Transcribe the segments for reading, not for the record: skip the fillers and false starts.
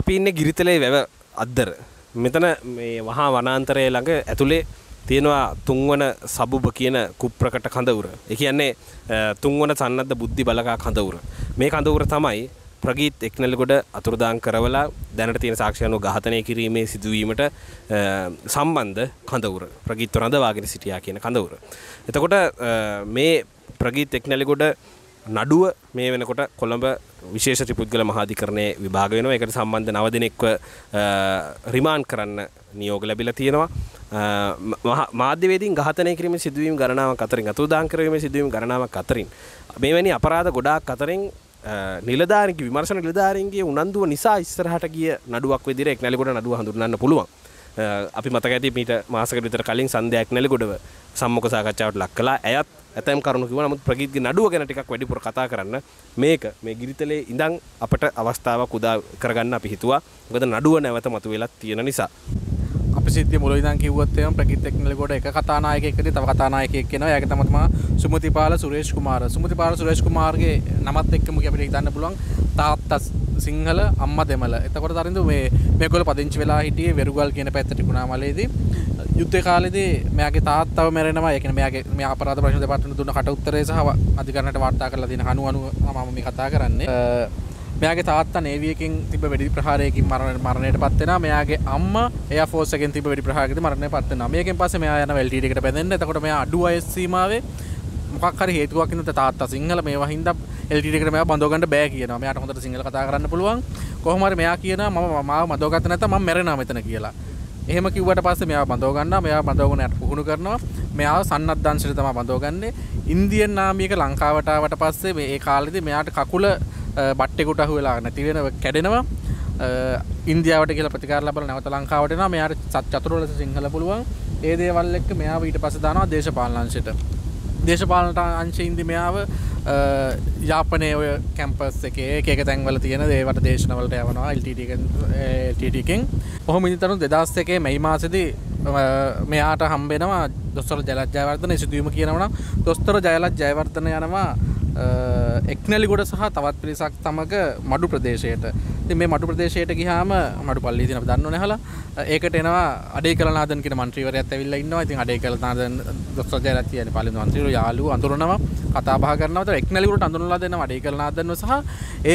අපි ඉන්නේ ගිරිතලේ වැව අද්දර. මෙතන මේ වහා වනාන්තරය ළඟ ඇතුලේ තියෙනවා තුන්වන සබුබ කියන කුප්‍රකට කඳවුර. ඒ කියන්නේ තුන්වන සන්නද්ධ බුද්ධි බලකා කඳවුර. මේ කඳවුර තමයි ප්‍රගීත් එක්නලිගොඩ අතුරුදාන් කරවලා දැනට තියෙන සාක්ෂි අනුව ඝාතනය කිරීමේ සිදුවීමට සම්බන්ධ කඳවුර. ප්‍රගීත් රඳවාගෙන සිටියා කියන කඳවුර. එතකොට මේ ප්‍රගීත් එක්නලිගොඩ නඩුව මේ වෙනකොට කොළඹ විශේෂ ත්‍රිපුද්ගල මහාධිකරණයේ විභාග වෙනවා. ඒකට සම්බන්ධ 9 දිනක්ව රිමාන්ඩ් කරන්න නියෝග ලැබිලා තියෙනවා. මාධ්‍යවේදීන් ඝාතනය කිරීමේ සිදුවීම් ගණනාවක් අතරින් අතුරුදාන් කිරීමේ සිදුවීම් ගණනාවක් අතරින් මේවැනි අපරාධ ගොඩාක් අතරින් නිලධාරීන්ගේ විමර්ශන නිලධාරීන්ගේ උනන්දුව නිසා ඉස්සරහට ගිය නඩුවක් විදිහට එක්නලිගොඩ නඩුව හඳුන්වන්න පුළුවන්. අපි මතක ඇති මීට මාසකට විතර කලින් සන්ධ්‍යා එක්නලිගොඩව සම්මුඛ සාකච්ඡාවට ලක් කළා. ඇයත් ඇතැම් කරුණු කිව්වා. නමුත් ප්‍රගීත්ගේ නඩුව ගැන ටිකක් වැඩිපුර කතා කරන්න මේක මේ ගිරිතලේ ඉඳන් අපට අවස්ථාවක් උදා කරගන්න අපි හිතුවා. මොකද නඩුව නැවත මතුවෙලා තියෙන නිසා. අපි සිද්ධිය මුල ඉඳන් කිව්වත් එහෙම ප්‍රගීත් එක්නලිගොඩ එක කතානායකයෙක්ද තව කතානායකයෙක් කියනවා. එයාගේ තම තමයි සුමතිපාල සුරේෂ් කුමාර. සුමතිපාල සුරේෂ් කුමාර්ගේ නමත් එක්කම අපිට හිතන්න පුළුවන් තාත්තා සිංහල අම්මා දෙමළ. එතකොට තරින්දු මේගොල්ලෝ පදිංචි වෙලා හිටියේ වෙරුගල් කියන පැත්තට ගුණාමලේදී. යුද්ධ කාලේදී මෙයාගේ තාත්තව මැරෙනවා. ඒ කියන්නේ මෙයාගේ මේ අපරාධ ප්‍රශ්න දෙපාර්තමේන්තුව දුන්න කට උත්තරය සහ අධිකරණයට වාර්තා කරලා තියෙන හනුව මම මේ කතා කරන්නේ. මෙයාගේ තාත්තා නේවි එකෙන් තිබ්බ වෙඩි ප්‍රහාරයකින් මරණයටපත් වෙනවා. මෙයාගේ අම්මා එයා ෆෝස් එකෙන් තිබ්බ වෙඩි ප්‍රහාරයකදී මරණයටපත් වෙනවා. මේකෙන් පස්සේ මෙයා යන වෙල්ටීඩ් එකට බැඳෙන්න. එතකොට මෙයා අඩු වයස් සීමාවේ මොකක් හරි හේතුවක් නිසා තාත්තා සිංහල මේවා හින්දා එල්ටීඩ් එකට මෙයා බඳව ගන්න බෑ කියනවා. මෙයාට හොඳට සිංහල කතා කරන්න පුළුවන්. කොහොම හරි මෙයා කියනවා මම මාව බඳව ගත්තේ නැත්නම් මම මැරෙනවා මෙතන කියලා. එහෙම කිව්වට පස්සේ මෙයා බඳව ගන්නවා. මෙයා බඳවගෙන යට පුහුණු කරනවා. මෙයා සන්නත් දංශයට තමයි බඳවගන්නේ. ඉන්දියන් නාමියක ලංකාවට ආවට පස්සේ මේ කාලෙදී මෙයාට කකුල බට්ටෙකට අහුවෙලා නැති වෙනව කැඩෙනවා. ඉන්දියාවට කියලා ප්‍රතිකාර ලැබලා නැවත ලංකාවට එනවා. මෙයාට චතුර ලෙස සිංහල පුළුවන්. ඒ දේවල් එක්ක මෙයා ඊට පස්සේ දානවා දේශපාලන අංශයට. දේශපාලන අංශයෙන්දි මෙයාව යාපනයේ ඔය කැම්පස් එකේ එක තැන්වල තියෙන දේවට දේශනවලට යවනවා LTT එකෙන්. කොහොම ඉඳිතරු 2001 මේ මාසෙදී මෙයාට හම්බ වෙනවා දොස්තර ජයලත් ජයවර්ධන. ඉසිදුවීම කියනවා නම් දොස්තර ජයලත් ජයවර්ධන යනවා එක්නලිගොඩ සහ තවත් පිරිසක් සමග මඩු ප්‍රදේශයට. ඉතින් මේ මඩු ප්‍රදේශයට ගියාම මඩු පල්ලිය තියෙන අපි දන්නවනේ අහලා. ඒකට එනවා අඩේකලනාදන් කියන മന്ത്രിවරයාත් ඇවිල්ලා ඉන්නවා. ඉතින් අඩේකලනාදන් දොස්තර ජයලත් කියන්නේ පල්ලි മന്ത്രിවරු යාළුවෝ අඳුරනවා කතා බහ කරනවා. ඒතර එක්නලිගොඩට අඳුරලා දෙනවා අඩේකලනාදන්ව සහ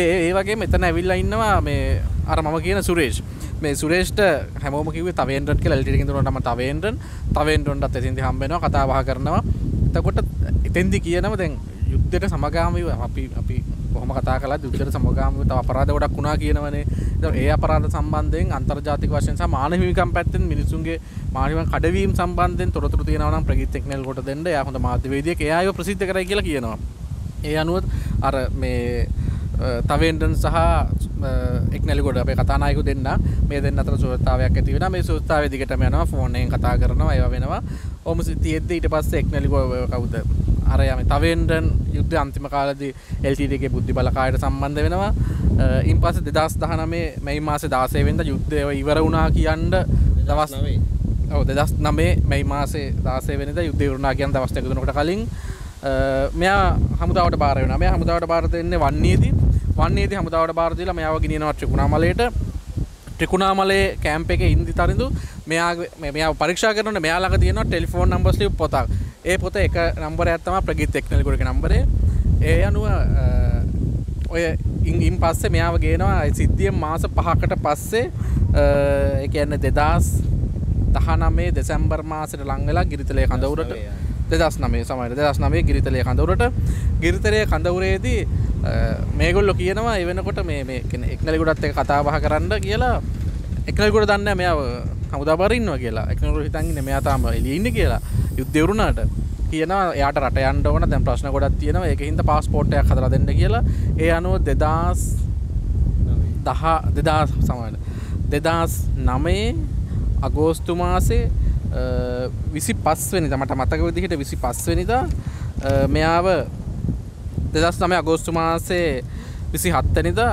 ඒ වගේම එතන ඇවිල්ලා ඉන්නවා මේ අර මම කියන සුරේෂ්. මේ සුරේෂ්ට හැමෝම කිව්වේ තවේන්ද්‍රන් කියලා එල්ටීඩ් එකෙන් දුන්නා. මම තවේන්ද්‍රන්. තවේන්ද්‍රන්ටත් එතින්දි හම්බ වෙනවා කතා බහ කරනවා. එතකොට එතෙන්දි කියනවා දැන් යුද්ධයට සමගාමීව අපි කොහොම කතා කළාද යුද්ධයට සමගාමීව තව අපරාධ ගොඩක් වුණා කියනවනේ. ඒ අපරාධ සම්බන්ධයෙන් අන්තර්ජාතික වශයෙන් සහ මානව හිමිකම් පැත්තෙන් මිනිසුන්ගේ මානව කඩවීම සම්බන්ධයෙන් තොරතුරු තියෙනවා නම් ප්‍රගීත් එක්නලිගොඩට දෙන්න. එයා හොඳ මාධ්‍යවේදියෙක්. එයා ඒව ප්‍රසිද්ධ කරයි කියලා කියනවා. ඒ අනුව අර මේ තවෙන්ඩන් සහ එක්නලිගොඩ අපේ කතානායකයෝ දෙන්න මේ දෙන්න අතර සුහදතාවයක් ඇති වෙනවා. මේ සුහදතාවයේ දිගටම යනවා. ෆෝන් එකෙන් කතා කරනවා. ඒවා වෙනවා. ඔහොම සිටියෙද්දී ඊට පස්සේ එක්නලිගොඩ කවුද අර යම තවෙන්ඩන් යුද්ධ අන්තිම කාලේදී LTT එකේ බුද්ධි බලකායට සම්බන්ධ වෙනවා. ඉන් පස්සේ 2019 මේ මාසේ 16 වෙනිදා යුද්ධය ඉවර වුණා කියන්න දවස් 9 ඔව් 2009 මේ මාසේ 16 වෙනිදා යුද්ධය ඉවර වුණා කියන දවස් දෙක තුනකට කලින් මෙයා හමුදාවට බාර වෙනවා. මෙයා හමුදාවට බාර දෙන්නේ වන්නේදී හමුදාවට බාර දීලා මෙයාව ගෙනියනවා ත්‍රිකුණාමලයට. ත්‍රිකුණාමලයේ කැම්ප් එකේ ඉඳි තරිඳු මෙයා පරීක්ෂා කරනකොට මෙයා ළඟ තියෙනවා ටෙලිෆෝන් නම්බර් ස්ලිප් පොතක්. ඒ පොත එක නම්බරයක් තමයි ප්‍රගීත් එක්නලිගොඩගේ නම්බරේ. ඒ අනුව ඔය ඉන් පස්සේ මෙයාව ගේනවා සිද්ධිය මාස 5කට පස්සේ ඒ කියන්නේ 2019 දෙසැම්බර් මාසෙට ලං වෙලා ගිරිතලේ කඳවුරට 2009 සමහර 2009 ගිරිතලේ කඳවුරට ගිරිතලේ කඳවුරේදී මේගොල්ලෝ කියනවා ඒ වෙනකොට මේ කියන්නේ එක්නලිගොඩත් එක්ක කතා බහ කරන්න කියලා. එක්නලිගොඩ දන්නේ නැහැ මෙයාව හමුදාපාර ඉන්නවා කියලා. එක්නලිගොඩ හිතන් ඉන්නේ මෙයා තාම එළියේ ඉන්නේ කියලා. යුද්ධය වුණාට කියනවා එයාට රට යන්න ඕන. දැන් ප්‍රශ්න ගොඩක් තියෙනවා. ඒක හින්දා પાස්පෝර්ට් එකක් හදලා දෙන්න කියලා. ඒ අනුව 2009 අගෝස්තු මාසේ 25 වෙනිදා මට මතක විදිහට 25 වෙනිදා මෙයාව 2009 අගෝස්තු මාසේ 27 වෙනිදා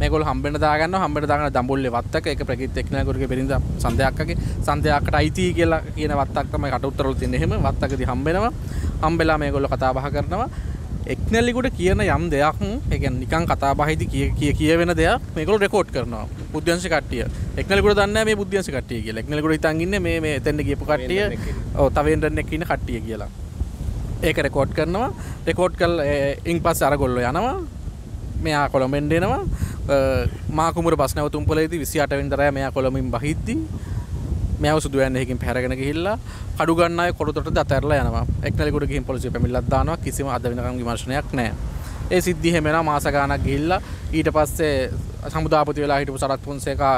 මේගොල්ලෝ හම්බෙන්න දාගන්නවා. හම්බෙන්න දාගන්න දඹුල්ලේ වත්තක ඒක ප්‍රගීත් එක්නලිගොඩගේ බෙරිඳ සන්දයක්කගේ සන්දයක්කට අයිති කියලා කියන වත්තක් තමයි කට උත්තරවල තියෙන. එහෙම වත්තකදී හම්බෙනවා. හම්බෙලා මේගොල්ලෝ කතා බහ කරනවා. එක්නැලිගොඩ කියන යම් දෙයක් ඒ කියන්නේ නිකන් කතා බහේදී කියවෙන දෙයක් මේගොල්ලෝ රෙකෝඩ් කරනවා බුද්ධිංශ කට්ටිය. එක්නැලිගොඩ දන්නේ නැහැ මේ බුද්ධිංශ කට්ටිය කියලා. එක්නැලිගොඩ හිතන් ඉන්නේ මේ එතෙන්ට ගියපු කට්ටිය. ඔව් තව වෙනදෙන් එක්ක ඉන්න කට්ටිය කියලා. ඒක රෙකෝඩ් කරනවා. රෙකෝඩ් කරලා ඉන් පස්සේ අරගොල්ලෝ යනවා. මෙයා කොළඹෙන් එනවා. මා කුමරු බස් නැවතුම් පොළේදී 28 වෙනිදාය මෙයා කොළඹින් බහිද්දී මෙයා සුදු යන්නේ එකකින් පැහැරගෙන ගිහිල්ලා කඩු ගන්න අය කොළතොටට අතහැරලා යනවා. එක්නැලිගොඩ ගිහින් පොලිසිය පැමිණිලක් දානවා. කිසිම අද වෙනකම් විමර්ශනයක් නැහැ. ඒ සිද්ධිය හැම වෙනා මාස ගාණක් ගිහිල්ලා ඊට පස්සේ සමුදාපති වෙලා හිටපු සරත් පොන්සේකා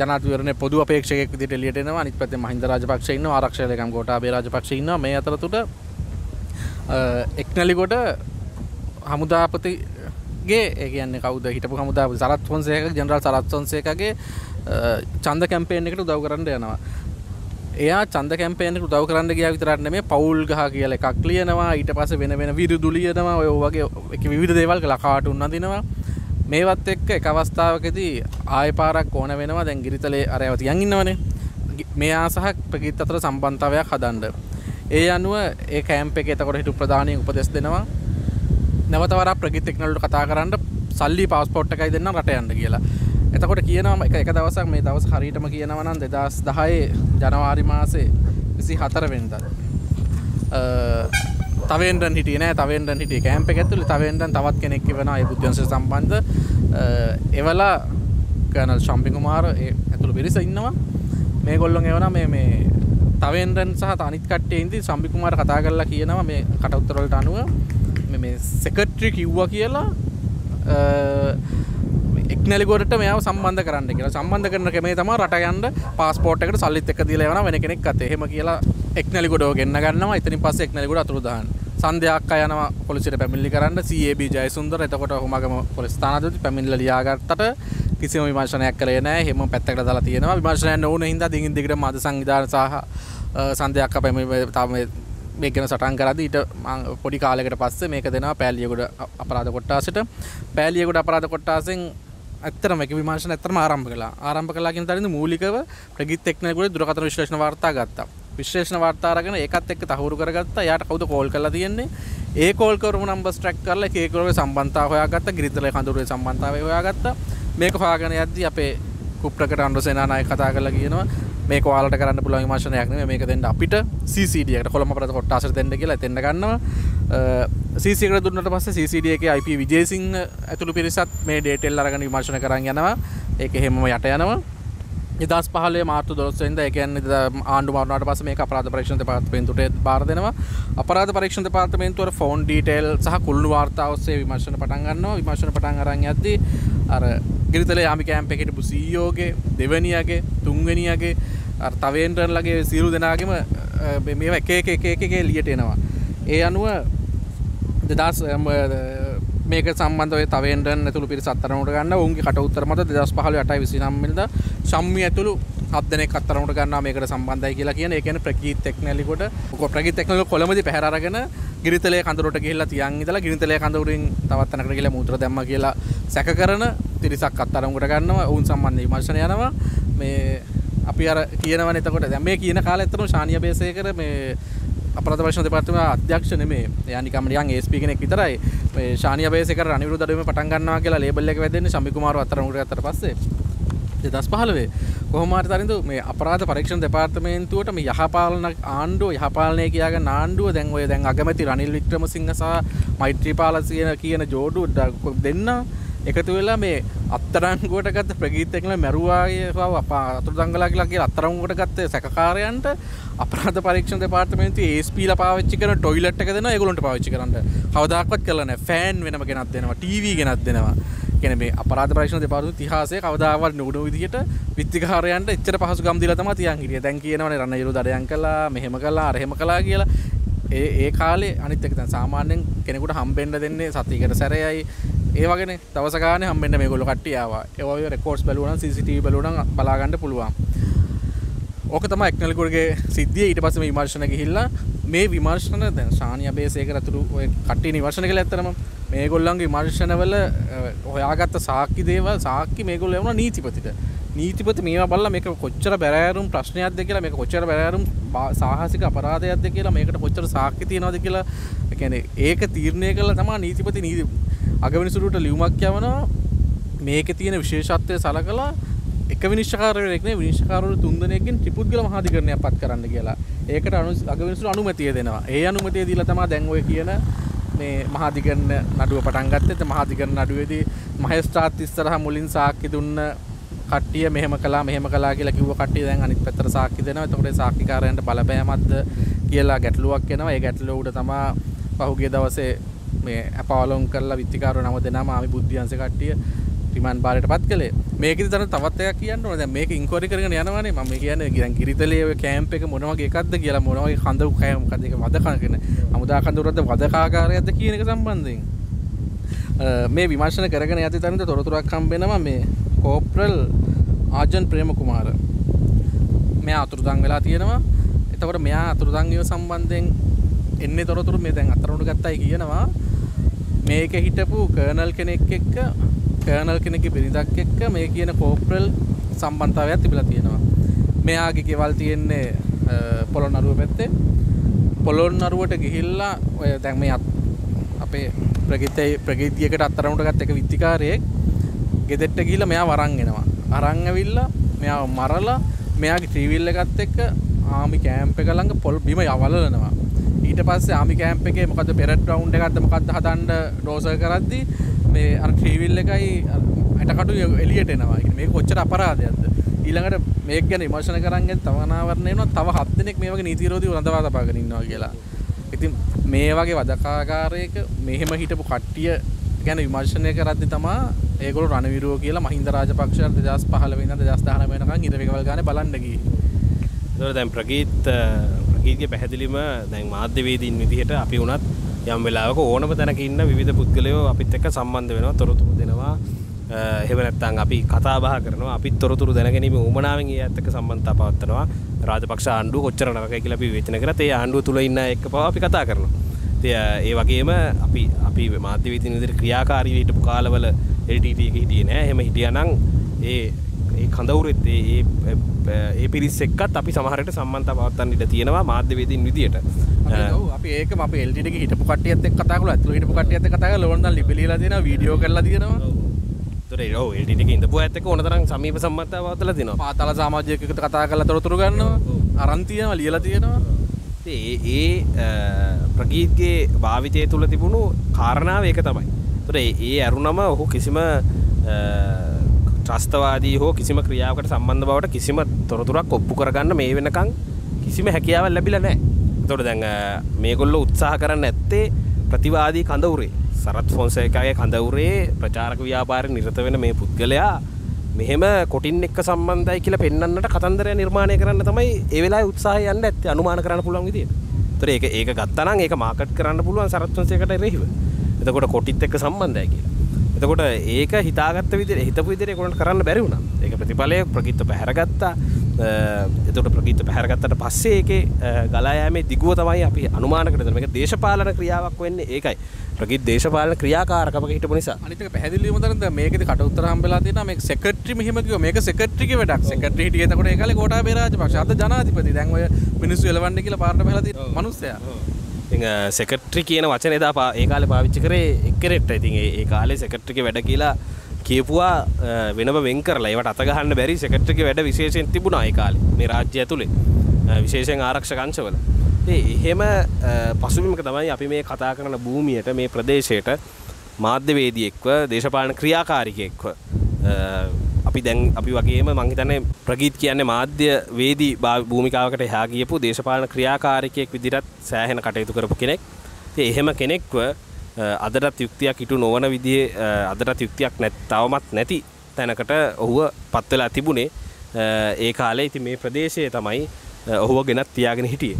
ජනාධිපතිවරණේ පොදු අපේක්ෂකයෙක් විදිහට එළියට එනවා. අනිත් පැත්තේ මහින්ද රාජපක්ෂ ඉන්නවා. ආරක්ෂක ලේකම් ගෝඨාභය රාජපක්ෂ ඉන්නවා. මේ අතරතුර එක්නැලිගොඩ හමුදාපතිගේ ඒ කියන්නේ කවුද හිටපු හමුදාපති සරත් පොන්සේකා ජෙනරාල් සරත් පොන්සේකාගේ චන්ද කැම්පේන් එකට උදව් කරන්න යනවා. එයා චන්ද කැම්පේන් එකට උදව් කරන්න ගියා විතරක් නෙමෙයි පවුල් ගහ කියලා එකක් ලියනවා. ඊට පස්සේ වෙන විරුදු ලියනවා. ඔය වගේ විවිධ දේවල් කළා කාටුන් අඳිනවා. මේවත් එක්ක එක අවස්ථාවකදී ආයෙ පාරක් ඕන වෙනවා. දැන් ගිරිතලේ අරයව තියන් ඉන්නවනේ. මෙයා සහ ප්‍රගීත් අතර සම්බන්ධතාවයක් හදන්න. ඒ අනුව ඒ කැම්ප් එකේ එතකොට හිටු ප්‍රධානී උපදෙස් දෙනවා. නැවත වරක් ප්‍රගීත් එක්නලුට කතා කරන්න සල්ලි પાස්පෝට් එකයි දෙන්නම් රට යන්න කියලා. එතකොට කියනවා එක දවසක් මේ දවස් හරියටම කියනවා නම් 2010 ජනවාරි මාසේ 24 වෙනිදා තවෙන්ඩන් හිටියේ නෑ. තවෙන්ඩන් හිටියේ කැම්ප් එක ඇතුලේ. තවෙන්ඩන් තවත් කෙනෙක් කියනවා ඒ බුද්ධංශ සම්බන්ධ එවලා කර්නල් ශම්පි කුමාර ඒ ඇතුළු පිරිස ඉන්නවා. මේගොල්ලෝ එවනවා මේ තවෙන්ඩන් සහ අනිත් කට්ටිය ඉඳි ශම්පි කුමාර කතා කරලා කියනවා මේ කට උත්තර වලට අනුව මේ සෙක්‍රටරි කිව්වා කියලා එක්නැලිගොඩට මෙයාව සම්බන්ධ කරන්න කියලා. සම්බන්ධ කරන ක්‍රමය තමයි රට යන්න પાස්පෝට් එකට සල්ලිත් එක දීලා යනවා වෙන කෙනෙක් අතේ. එහෙම කියලා එක්නැලිගොඩව ගෙන්න ගන්නවා. ඉතින් පස්සේ එක්නැලිගොඩ අතුරු දාන්න. සන්ධ්‍යාක් අය යනවා පොලිසියට පැමිණිලි කරන්න. CAB ජයසුන්දර එතකොට හොමාගම පොලිස් ස්ථානාධිපති පැමිණිලා ලියාගත්තට කිසිම විමර්ශනයක් කළේ නැහැ. එහෙම පැත්තකට දාලා තියෙනවා. විමර්ශනයක් නොවුණු හින්දා දිගින් දිගටම අද සංවිධාන සහ සන්ධ්‍යාක් අපේ මේක ගැන සටහන් කරද්දී ඊට පොඩි කාලයකට පස්සේ මේක දෙනවා පෑලියගොඩ අපරාධ කොට්ටාසෙට. පෑලියගොඩ අපරාධ කොට්ටාසෙන් ඇත්තටම ඒක විමර්ශන ඇත්තටම ආරම්භ කළා. ආරම්භ කළා කියන තරින්ද මූලිකව ප්‍රගීත් එක්නැලිගොඩ දුරකථන විශ්ලේෂණ වාර්තා ගත්තා. විශ්ලේෂණ වාර්තා අරගෙන ඒකත් එක්ක තහවුරු කරගත්තා. එයාට කවුද කෝල් කරලා තියෙන්නේ? ඒ කෝල් කරපු නම්බර්ස් ට්‍රැක් කරලා ඒකේ කෝල්ගේ සම්බන්ධතාව හොයාගත්තා. ගිරිතලේ කඳුරේ සම්බන්ධතාවය හොයාගත්තා. මේක හොයාගෙන යද්දී අපේ කුප්‍රකට අනුරසේනානායක කතා කරලා කියනවා මේක ඔයාලට කරන්න පුළුවන් විමර්ශනයක් නෙමෙයි. මේක දෙන්න අපිට CCD එකට කොළඹ අපරාධ කොට්ටාසෙට දෙන්න කියලා එතෙන්ට ගන්නවා. CCD එකට දුන්නට පස්සේ CCD එකේ IP විජේසිංහ ඇතුළු පිරිසත් මේ ඩේටෙල් අරගෙන විමර්ශන කරන් යනවා. ඒක එහෙමම යට යනවා. 2015 මාර්තු 12 වෙනිදා ඒ කියන්නේ ආණ්ඩු මාරුණාට පස්සේ මේක අපරාධ පරීක්ෂණ දෙපාර්තමේන්තුවට බාර දෙනවා. අපරාධ පරීක්ෂණ දෙපාර්තමේන්තුවර ෆෝන් ඩීටේල් සහ කුළුණු වාර්තා ඔස්සේ විමර්ශන පටන් ගන්නවා. විමර්ශන පටන් අරන් යද්දී අර ගිරිතලේ යාමි කැම්ප් එකේ හිටපු CEO ගේ දෙවැනියාගේ තුන්වැනියාගේ අර තවෙන්ඩර්ලගේ සියලු දෙනාගේම මේවා එක එක එළියට එනවා. ඒ අනුව 2000 මේක සම්බන්ධව ඒ තවෙන්ඩර්න් ඇතුළු පිරිස අත්අඩංගුවට ගන්නවා. ඔවුන්ගේ කට උතර මත 2015 8 29 වෙනිදා ශම්මි ඇතුළු 7 දෙනෙක් අත්අඩංගුවට ගන්නවා මේකට සම්බන්ධයි කියලා කියන. ඒ කියන්නේ ප්‍රගීත් එක්නැලිගොඩ කොළඹදී පැහැර අරගෙන ගිරිතලේ කඳුරට ගිහිල්ලා තියන් ඉඳලා ගිරිතලේ කඳුරෙන් තවත් තැනකට ගිහිල්ලා මූත්‍ර දැම්මා කියලා සැක කරන තිරිසක් අත්අඩංගුවට ගන්නවා. ඔවුන් සම්බන්ධ විමර්ශන යනවා. මේ අපි අර කියනවනේ එතකොට දැන් මේ කියන කාලේ ඇත්තටම ශානියා බේසේකර මේ අපරාධ පරීක්ෂණ දෙපාර්තමේන්තුවේ අධ්‍යක්ෂ නෙමෙයි. එයා නිකම්ම නිකන් ASP කෙනෙක් විතරයි. මේ ශානියා බේසේකර අනිරුද්ධ අඩවියේ පටන් ගන්නවා කියලා ලේබල් එක වැදෙන්නේ ශම්මි කුමාරව අත්අඩංගුවට ගත්තට පස්සේ 2015 කොහොම හරි තරින්ද මේ අපරාධ පරීක්ෂණ දෙපාර්තමේන්තුවට මේ යහපාලන ආණ්ඩුව යහපාලනය කියාගෙන ආණ්ඩුව දැන් ඔය දැන් අගමැති රනිල් වික්‍රමසිංහ සහ මෛත්‍රීපාල කියන ජෝඩුව දෙන්න එකතු වෙලා මේ අත්අඩංගුවට ගත්ත ප්‍රගීත් එක්නැලිගොඩ මැරුවා අතුරුදංගලා කියලා කියලා අත්අඩංගුවට ගත්ත සැකකාරයන්ට අපරාධ පරීක්ෂණ දෙපාර්තමේන්තුවේ ASP ලා පාවිච්චි කරන ටොයිලට් එක දෙනවා ඒගොල්ලන්ට පාවිච්චි කරන්න. කවදාකවත් කරලා නැහැ. ෆෑන් වෙනම ගෙනත් දෙනවා. ටීවී ගෙනත් දෙනවා. කියන්නේ මේ අපරාධ පරීක්ෂණ දෙපාර්තමේන්තුවේ ඉතිහාසයේ කවදාවත් නුගුණු විදිහට විත්තිකාරයන්ට එච්චර පහසුකම් දීලා තමයි තියන් හිටියේ. දැන් කියනවනේ රණවිරු දඩයන් කළා, මෙහෙම කළා, අර එහෙම කළා කියලා. ඒ කාලේ අනිත් එක දැන් සාමාන්‍යයෙන් කෙනෙකුට හම්බෙන්න දෙන්නේ සතියකට සැරේයි. ඒ වගේනේ දවස ගානේ හම්බෙන්න මේගොල්ලෝ කට්ටිය ආවා. ඒ වගේ රෙකෝඩ්ස් බලුවා නම් CCTV බලුවා නම් බලා ගන්න පුළුවන්. ඕක තමයි එක්නැලිගොඩගේ සිද්ධිය. ඊට පස්සේ මේ විමර්ශන ගිහිල්ලා මේ විමර්ශන දැන් ශානියා බේසේකර අතුරු ඔය කට්ටිය විමර්ශන කළා. ඇත්තටම මේගොල්ලන්ගේ විමර්ශනවල හොයාගත්ත සාක්ෂි දේවල් සාක්ෂි මේගොල්ලෝ ලැබුණා නීතිපතිට. නීතිපති මේවා බලලා මේක කොච්චර බැරෑරුම් ප්‍රශ්නයක්ද කියලා මේක කොච්චර බැරෑරුම් සාහසික අපරාධයක්ද කියලා මේකට කොච්චර සාක්ෂි තියනවද කියලා කියන්නේ ඒක තීරණය කළා තමයි නීතිපති අගවිනිසුරුට ලියුමක් යවනවා මේකේ තියෙන විශේෂත්වය සලකලා එක විනිශ්චයකාරයෙක් නේ විනිශ්චයකාරවරු 3 දෙනෙක්ගෙන් ත්‍රිපුද්ගල මහාධිකරණයක් පත් කරන්න කියලා. ඒකට අගවිනිසුරු අනුමැතිය දෙනවා. ඒ අනුමැතිය දීලා තමයි දැන් ඔය කියන මේ මහාධිකරණ නඩුව පටන් ගත්තේ. මහාධිකරණ නඩුවේදී මහේස්ත්‍රාත් ඉස්සරහා මුලින් සාක්ෂි දුන්න කට්ටිය මෙහෙම කළා කියලා කිව්ව කට්ටිය දැන් අනිත් පැත්තට සාක්ෂි දෙනවා. එතකොට ඒ සාක්ෂිකාරයන්ට බලපෑමක්ද කියලා ගැටලුවක් එනවා. ඒ ගැටලුව උඩ තමයි පහුගිය දවසේ මේ අපවලොන් කරලා විත්තිකාරව නම දෙනාම ආමි බුද්ධිංශ කට්ටිය රිමාන්ඩ් බාරයට පත් කළේ. මේකෙදි තමයි තවත් එකක් කියන්න ඕනේ. දැන් මේක ඉන්ක්වයරි කරගෙන යනවානේ. මම කියන්නේ දැන් ගිරිතලේ ඔය කැම්ප් එක මොන වගේ එකක්ද කියලා මොන වගේ කඳු මොකද ඒක වද කනගෙන අමුදා කඳුරද්ද වද කාකාරයක්ද කියන එක සම්බන්ධයෙන් මේ විමර්ශන කරගෙන යති තනින්ද තොරතුරක් හම්බෙනවා. මේ කෝප්‍රල් ආජන් ප්‍රේමකුමාර මෙයා අතුරුදන් වෙලා තියෙනවා. එතකොට මෙයා අතුරුදන් වීම සම්බන්ධයෙන් එන්නේ තොරතුරු මේ දැන් අතර උඩ ගත්තයි කියනවා. මේක හිටපු කර්නල් කෙනෙක් එක්ක කර්නල් කෙනෙක්ගේ බිරිඳක් එක්ක මේ කියන කෝප්‍රල් සම්බන්ධතාවයක් තිබිලා තියෙනවා. මෙයාගේ කෙවල් තියෙන්නේ පොළොන්නරුව පැත්තේ. පොළොන්නරුවට ගිහිල්ලා ඔය දැන් මේ අපේ ප්‍රගීතියකට අත්තරමුට ගත්ත එක විත්තිකාරයෙක් ගෙදෙට්ට ගිහිල්ලා මෙයා වරන් එනවා. අරන් ඇවිල්ලා මෙයා මරලා මෙයාගේ ත්‍රිවිල් එකත් එක්ක ආමි කැම්ප් එක ළඟ පොල් බිම යවලනවා. ඊට පස්සේ ආමි කැම්ප් එකේ මොකද පෙරට් රවුන්ඩ් එකක්ද මොකද්ද හදන්න ඩෝසර් කරද්දී මේ අර ට්‍රීවිල් එකයි ඇටකටු එළියට එනවා. මේක කොච්චර අපරාධයක්ද? ඊළඟට මේක ගැන විමර්ශන කරන්නේ තව අනාවරණය වෙනවා. තව 7 දෙනෙක් මේ වගේ නීතිවිරෝධීව රඳවා තබාගෙන ඉන්නවා කියලා. ඉතින් මේ වගේ වදකාකාරයක මෙහෙම හිටපු කට්ටිය ගැන විමර්ශනය කරද්දී තමයි ඒගොල්ලෝ රණවිරුව කියලා මහින්ද රාජපක්ෂ 2015 ඉඳන් 2019 වෙනකන් ඉරවිකවල් ගානේ බලන්න ගියේ. ඒතකොට දැන් ප්‍රගීත්ගේ පැහැදිලිම දැන් මාධ්‍යවේදීන් විදිහට අපි උනත් යම් වෙලාවක ඕනම තැනක ඉන්න විවිධ පුද්ගලයෝ අපිත් එක්ක සම්බන්ධ වෙනවා, තොරතුරු දෙනවා, එහෙම නැත්නම් අපි කතා බහ කරනවා, අපිත් තොරතුරු දැනගැනීම උවමනාවෙන් ඒත් එක්ක සම්බන්ධතාව පවත්වනවා. රාජපක්ෂ ආණ්ඩුව කොච්චර නරකයි කියලා අපි විවේචන කරත් ඒ ආණ්ඩුව තුල ඉන්න අය එක්ක පවා අපි කතා කරනවා. ඉතින් ඒ වගේම අපි මාධ්‍ය වේදින විදිහට ක්‍රියාකාරීව හිටපු කාලවල LTT එක හිටියේ නෑ. එහෙම හිටියානම් ඒ කඳවුරෙත් ඒ පිරිස් එක්කත් අපි සමහරට සම්බන්ධතාව පවත්වන්න ඉඩ තියෙනවා මාධ්‍ය වේදින් විදිහට. අපි ඒකම අපේ LTD එකේ හිටපු කට්ටියත් එක්ක කතා කරලා අතුල හිටපු කට්ටියත් එක්ක කතා කරලා ඕන තරම් ලිපි ලියලා දෙනවා, වීඩියෝ කරලා දෙනවා. ඒතර ඒ LTD එකේ ඉඳපු අයත් එක්ක ඕන තරම් සමීප සම්බන්ධතාව පවත්ලා දෙනවා. පාතාල සමාජයක එක්ක කතා කරලා තොරතුරු ගන්නවා, අරන් තියනවා, ලියලා දෙනවා. ඉතින් ඒ ප්‍රගීත්ගේ භාවිතය තුල තිබුණු කාරණාව ඒක තමයි. ඒතර ඒ අරුණම ඔහු කිසිම ත්‍රස්තවාදී හෝ කිසිම ක්‍රියාවකට සම්බන්ධ බවට කිසිම තොරතුරක් ඔප්පු කරගන්න මේ වෙනකන් කිසිම හැකියාවක් ලැබිලා නැහැ. එතකොට දැන් මේගොල්ලෝ උත්සාහ කරන්න ඇත්තේ ප්‍රතිවාදී කඳවුරේ සරත් ෆොන්සේකාගේ කඳවුරේ ප්‍රචාරක ව්‍යාපාරේ නිරත වෙන මේ පුද්ගලයා මෙහෙම කොටින් එක්ක සම්බන්ධයි කියලා පෙන්වන්නට කතන්දරය නිර්මාණය කරන්න තමයි ඒ වෙලාවේ උත්සාහය යන්න ඇත්තේ අනුමාන කරන්න පුළුවන් විදියට. ඒතර ඒක ගත්තා නම් ඒක මාකට් කරන්න පුළුවන් සරත් ෆොන්සේකට එරෙහිව. එතකොට කොටිත් එක්ක සම්බන්ධයි කියලා. එතකොට ඒක හිතාගත්ත විදිහට හිතපු විදිහට ඒගොල්ලන්ට කරන්න බැරි වුණා. ඒක ප්‍රතිඵලය ප්‍රගීත පැහැරගත්තා. එතකොට ප්‍රගීත පැහැරගත්තට පස්සේ ඒකේ ගලා යෑමේ දිගුව තමයි අපි අනුමාන කරන්නේ. මේක දේශපාලන ක්‍රියාවක් වෙන්නේ ඒකයි. ප්‍රගීත දේශපාලන ක්‍රියාකාරකමක හිටපු නිසා. අනිත් එක පැහැදිලිවම දැන් මේකේදී කට උතර හම්බෙලා තියෙනවා. මේක සෙක්‍රටරි මෙහෙම කිව්වා. මේක සෙක්‍රටරිගේ වැඩක්. සෙක්‍රටරි හිටියේ එතකොට ඒ කාලේ ගෝඨාභය රාජපක්ෂ අද ජනාධිපති. දැන් ඔය මිනිස්සු එලවන්නේ කියලා පාර්ලිමේන්තුවට බහලා තියෙන මිනිස්සයා. ඉතින් සෙක්‍රටරි කියන වචනේ එදා ඒ කාලේ පාවිච්චි කරේ එක්කෙනෙක්ට. ඉතින් ඒ කාලේ සෙක්‍රටරිගේ වැඩ කියලා කියපුවා වෙනම වෙන් කරලා. ඒවට අත ගහන්න බැරි සෙක්‍රටරිගේ වැඩ විශේෂයෙන් තිබුණා ඒ කාලේ මේ රාජ්‍ය ඇතුලේ. විශේෂයෙන් ආරක්ෂක අංශවල. ඉතින් එහෙම පසුබිමක තමයි අපි මේ කතා කරන භූමියට මේ ප්‍රදේශයට මාධ්‍යවේදියෙක්ව දේශපාලන ක්‍රියාකාරිකයෙක්ව අපි දැන් අපි වගේම මං හිතන්නේ ප්‍රගීත් කියන්නේ මාධ්‍යවේදී භූමිකාවකට එහා ගියපු දේශපාලන ක්‍රියාකාරිකයෙක් විදිහට සෑහෙන කටයුතු කරපු කෙනෙක්. ඉතින් එහෙම කෙනෙක්ව අදටත් යුක්තියක් ඉටු නොවන විදිහේ අදටත් යුක්තියක් තවමත් නැති තැනකට ඔහුව පත් වෙලා තිබුණේ ඒ කාලේ. ඉතින් මේ ප්‍රදේශයේ තමයි ඔහුව ගෙනත් තියාගෙන හිටියේ.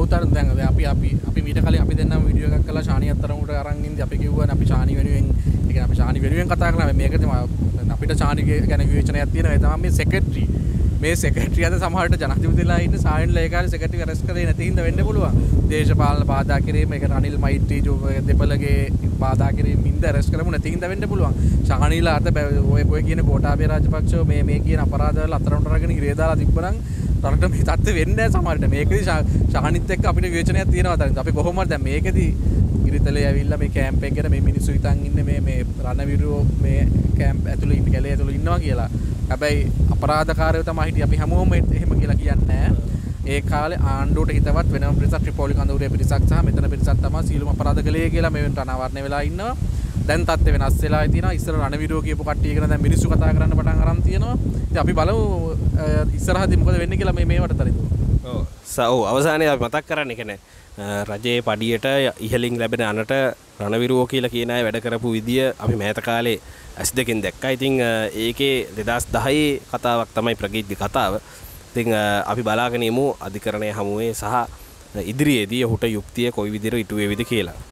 ඔව්තර දැන් අපි මීට කලින් අපි දෙන්නම වීඩියෝ එකක් කළා ශානි අතරමුට අරන් ඉඳි අපි කිව්වනේ අපි ශානි වෙනුවෙන් ඒ කියන්නේ අපි ශානි වෙනුවෙන් කතා කරනවා. මේකද අපිට ශානිගේ ගැන විවේචනයක් තියෙනවා. ඒ තමයි මේ සෙක්‍රටරි මේ සෙක්‍රටරියට සමහරට ජනාධිපතිලා ඉන්න සායන ලේකාරී සෙක්‍රටරි රැස් කරේ නැති හින්දා වෙන්න පුළුවන්. දේශපාලන බාධා කිරීම ඒකට අනිල් මෛත්‍රී දෙපළගේ බාධා කිරීම හින්දා රැස් කරමු නැති හින්දා වෙන්න පුළුවන්. ශාහනීලා අත ඔය කියන ගෝඨාභය රාජපක්ෂව මේ කියන අපරාධවල අතරමට රැගෙන ඉරේ දාලා තිබ්බනම් රටට මේ තත්ත්වෙ වෙන්නේ නැහැ සමහරට. මේකදී ශාහනිත් එක්ක අපිට විවේචනයක් තියෙනවා දැන්. අපි කොහොමද දැන් මේකෙදී ඉරිතලේ ඇවිල්ලා මේ කැම්ප් එකේ මේ මිනිස්සු හිටන් ඉන්නේ මේ රණවිරුව මේ කැම්ප් ඇතුළේ ඉන්න කැලේ ඇතුළේ ඉන්නවා කියලා. හැබැයි අපරාධකාරයෝ තමයි හිටියේ. අපි හැමෝම එහෙම කියලා කියන්නේ ඒ කාලේ ආණ්ඩුවට හිතවත් වෙනම පිරිසක් ත්‍රිපෝලි කඳවුරේ පිරිසක් සහ මෙතන පිරිසක් තමයි සීලම අපරාධ කළේ කියලා මේ වෙනට අනාවරණය වෙලා ඉන්නවා. දැන් තත්ත්වය වෙනස් වෙලා තියෙනවා. ඉස්සර රණවිරුව කියපු කට්ටිය ගැන දැන් මිනිස්සු කතා කරන්න පටන් අරන් තියෙනවා. ඉතින් අපි බලමු ඉස්සරහදී මොකද වෙන්නේ කියලා මේ වටතරින්. ඔව්. ඔව් අවසානයේ අපි මතක් කරන්නේ කියන්නේ රජයේ පඩියට ඉහලින් ලැබෙන අනට රණවිරුවෝ කියලා කියන අය වැඩ කරපු විදිය අපි මෑත කාලේ ඇස් දෙකෙන් දැක්කා. ඉතින් ඒකේ 2010 කතාවක් තමයි ප්‍රගීත්ගේ කතාව. ඉතින් අපි බලාගෙන ඉමු අධිකරණයේ හමුවේ සහ ඉදිරියේදී ඔහුට යුක්තිය කොයි විදිහට ඉටු වේවිද කියලා.